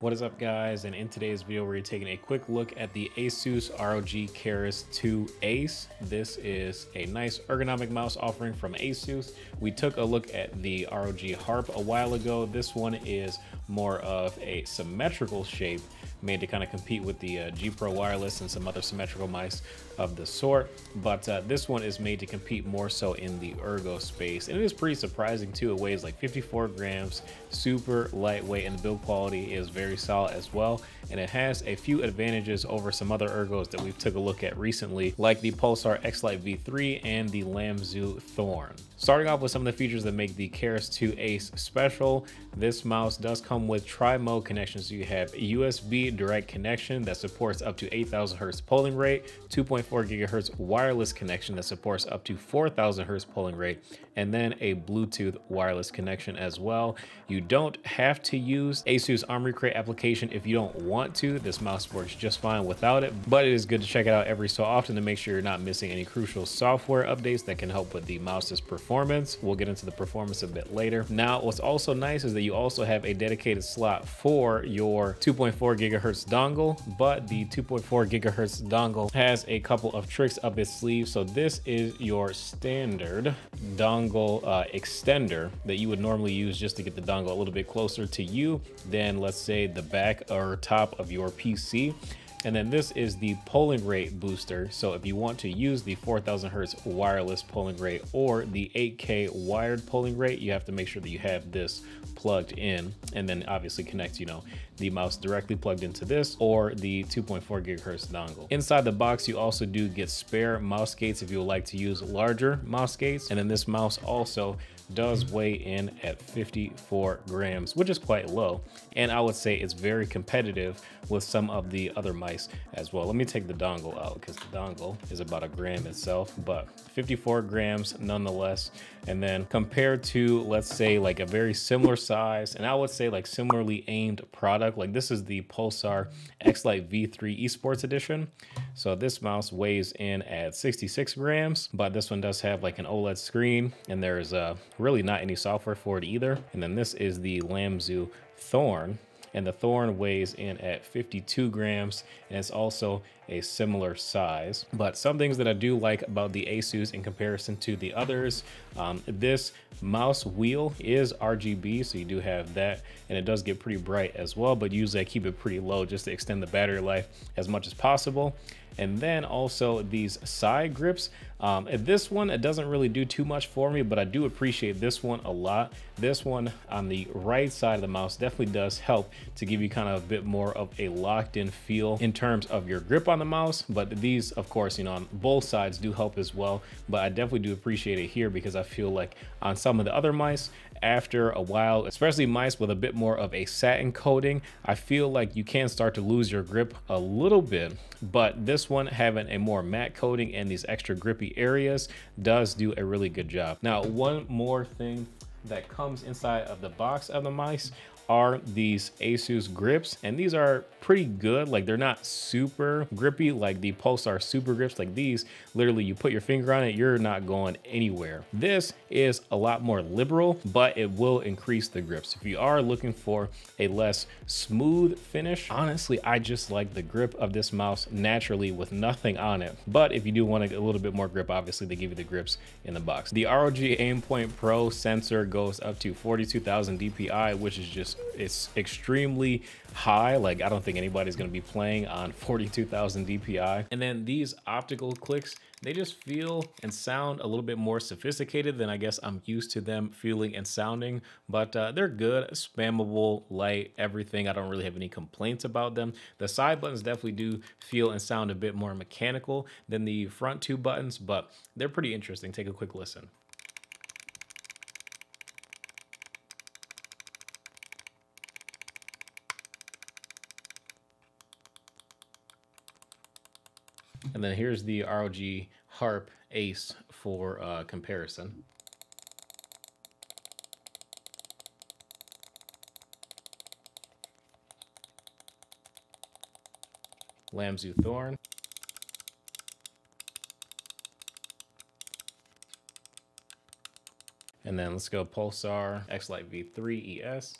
What is up, guys, and in today's video we're taking a quick look at the Asus ROG Keris II Ace. This is a nice ergonomic mouse offering from Asus. We took a look at the ROG Harp a while ago. This one is more of a symmetrical shape made to kind of compete with the G Pro Wireless and some other symmetrical mice of the sort, but this one is made to compete more so in the ergo space, and it is pretty surprising too. It weighs like 54 grams, super lightweight, and the build quality is very solid as well, and it has a few advantages over some other ergos that we've took a look at recently, like the Pulsar X-Lite V3 and the Lamzu Thorn. Starting off with some of the features that make the Keris II Ace special, this mouse does come with tri-mode connection, so you have USB direct connection that supports up to 8,000 hertz polling rate, 2.4 gigahertz wireless connection that supports up to 4,000 hertz polling rate, and then a Bluetooth wireless connection as well. You don't have to use ASUS Armoury Crate application if you don't want to. This mouse works just fine without it, but it is good to check it out every so often to make sure you're not missing any crucial software updates that can help with the mouse's performance. We'll get into the performance a bit later. Now, what's also nice is that you also have a dedicated slot for your 2.4 gigahertz dongle, but the 2.4 gigahertz dongle has a couple of tricks up its sleeve. So this is your standard dongle extender that you would normally use just to get the dongle a little bit closer to you than, let's say, the back or top of your PC. And then this is the polling rate booster. So if you want to use the 4,000 hertz wireless polling rate or the 8K wired polling rate, you have to make sure that you have this plugged in, and then obviously connect, you know, the mouse directly plugged into this or the 2.4 gigahertz dongle. Inside the box, you also do get spare mouse gates if you would like to use larger mouse gates. And then this mouse also does weigh in at 54 grams, which is quite low. And I would say it's very competitive with some of the other mice as well. Let me take the dongle out because the dongle is about a gram itself, but 54 grams nonetheless. And then compared to, let's say, like a very similar size, and I would say like similarly aimed product, like this is the Pulsar X-Lite V3 Esports Edition. So this mouse weighs in at 66 grams, but this one does have like an OLED screen, and there's really not any software for it either. And then this is the Lamzu Thorn, and the Thorn weighs in at 52 grams, and it's also a similar size. But some things that I do like about the Asus in comparison to the others, this mouse wheel is RGB, so you do have that, and it does get pretty bright as well, but usually I keep it pretty low just to extend the battery life as much as possible. And then also these side grips. This one, it doesn't really do too much for me, but I do appreciate this one a lot. This one on the right side of the mouse definitely does help to give you kind of a bit more of a locked in feel in terms of your grip on the mouse. But these, of course, you know, on both sides do help as well, but I definitely do appreciate it here because I feel like on some of the other mice, after a while, especially mice with a bit more of a satin coating, I feel like you can start to lose your grip a little bit. But this one having a more matte coating and these extra grippy areas does do a really good job. Now, one more thing that comes inside of the box of the mice are these Asus grips, and these are pretty good. Like, they're not super grippy like the Pulsar super grips. Like these, literally you put your finger on it, you're not going anywhere. This is a lot more liberal, but it will increase the grips if you are looking for a less smooth finish. Honestly, I just like the grip of this mouse naturally with nothing on it, but if you do want to get a little bit more grip, obviously they give you the grips in the box. The ROG Aimpoint Pro sensor goes up to 42,000 DPI, which is just, it's extremely high. Like, I don't think anybody's going to be playing on 42,000 DPI. And then these optical clicks, they just feel and sound a little bit more sophisticated than I guess I'm used to them feeling and sounding, but they're good, spammable, light, everything. I don't really have any complaints about them. The side buttons definitely do feel and sound a bit more mechanical than the front two buttons, but they're pretty interesting. Take a quick listen. And then here's the ROG Harp Ace for comparison. Lamzu Thorn. And then let's go Pulsar X-Lite V3 ES.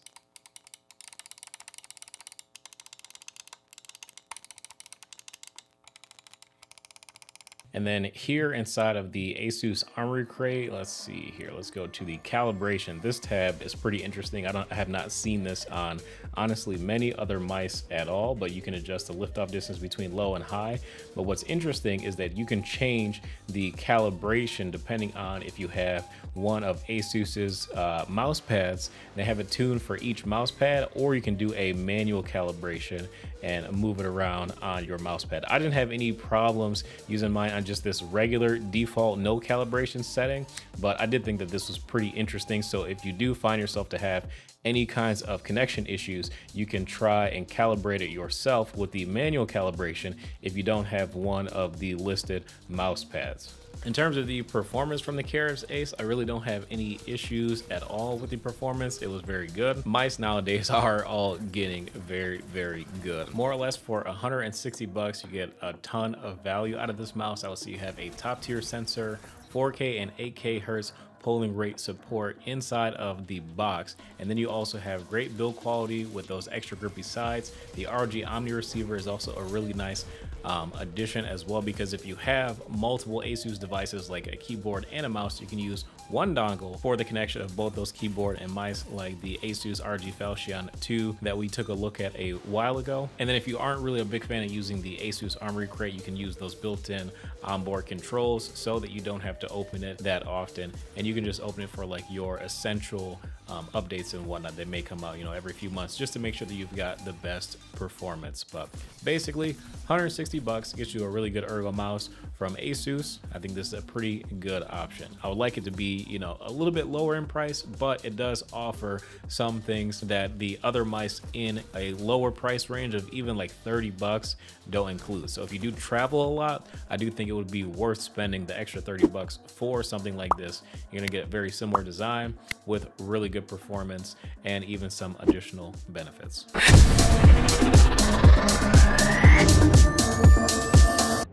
And then here inside of the ASUS Armoury Crate, let's see here, let's go to the calibration. This tab is pretty interesting. I have not seen this on honestly many other mice at all, but you can adjust the liftoff distance between low and high. But what's interesting is that you can change the calibration depending on if you have one of ASUS's mouse pads. They have it tuned for each mouse pad, or you can do a manual calibration and move it around on your mouse pad. I didn't have any problems using mine on just this regular default no calibration setting, but I did think that this was pretty interesting. So if you do find yourself to have any kinds of connection issues, you can try and calibrate it yourself with the manual calibration if you don't have one of the listed mouse pads. In terms of the performance from the Keris Ace, I really don't have any issues at all with the performance. It was very good. Mice nowadays are all getting very, very good. More or less for 160 bucks, you get a ton of value out of this mouse. I would say you have a top tier sensor, 4K and 8K hertz polling rate support inside of the box, and then you also have great build quality with those extra grippy sides. The ROG Omni receiver is also a really nice addition as well, because if you have multiple ASUS devices like a keyboard and a mouse, you can use one dongle for the connection of both those keyboard and mice, like the ASUS ROG Falchion 2 that we took a look at a while ago. And then if you aren't really a big fan of using the ASUS Armoury Crate, you can use those built-in onboard controls so that you don't have to open it that often, and you can just open it for like your essential updates and whatnot. They may come out, you know, every few months, just to make sure that you've got the best performance. But basically 160 bucks gets you a really good ergo mouse from ASUS. I think this is a pretty good option. I would like it to be, you know, a little bit lower in price, but it does offer some things that the other mice in a lower price range of even like 30 bucks don't include. So if you do travel a lot, I do think it would be worth spending the extra 30 bucks for something like this. You're gonna get a very similar design with really good performance and even some additional benefits.